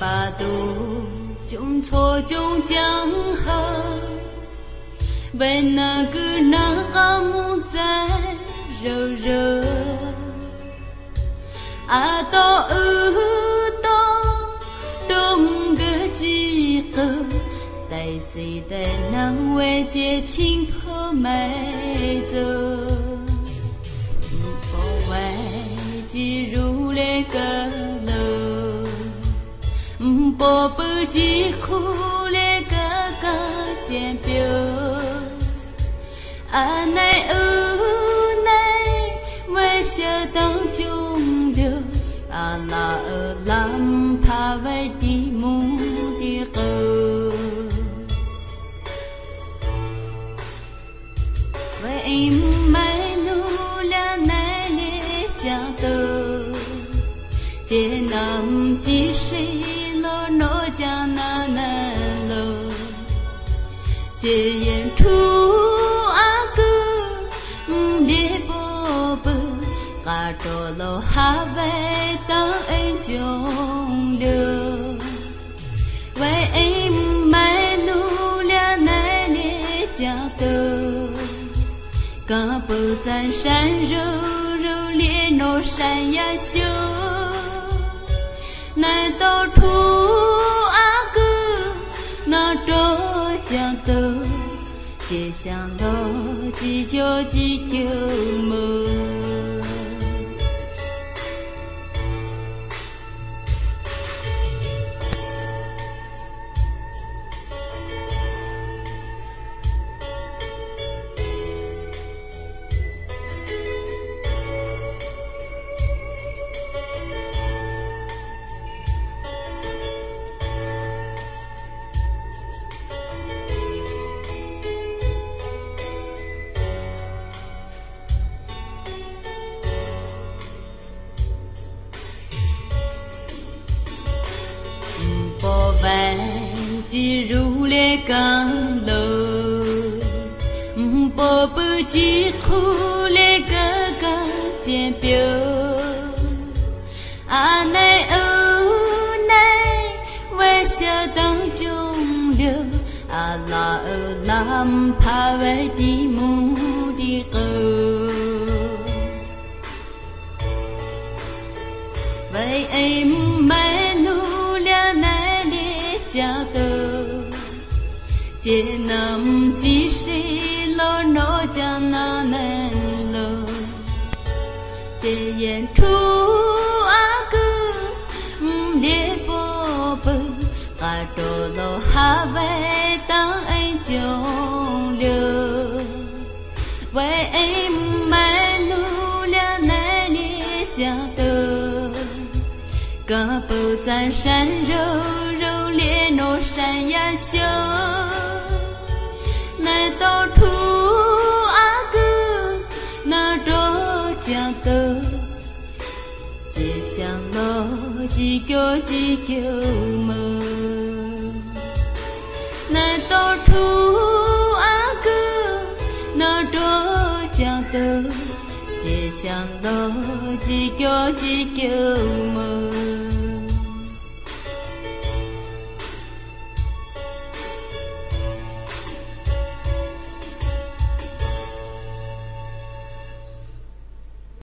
巴肚，将错将江河，为那个那阿木在柔柔，阿到阿到东个几个，带走的那位姐亲婆买走，不外记入来个。宝宝只哭嘞，哥哥煎饼，阿奶阿奶，为小当中掉，阿拉阿拉怕为地母的狗。为买奴俩奶嘞家头，这男几谁？罗江那南楼，只因土阿哥唔得伯伯，家着老哈为当恩穷流，为恩买奴俩奶咧江头，刚不咱山柔柔咧罗山呀秀。难道土阿哥那多讲究，只想到几九几九么？只如来讲喽，宝宝只苦来哥哥煎饼，阿奶阿奶为小当中流，阿拉阿拉怕为地母的狗，为爱母买奴俩奶来家头。这男几谁老老将那难了，这演出阿哥唔烈伯伯，阿多老哈为当恩穷流，为恩买奴俩奶烈家头，刚不咱山柔柔烈诺山呀秀。来到土阿哥那多讲究，只想老几九几九么？来到土阿哥那多讲究，只想老几九几九么？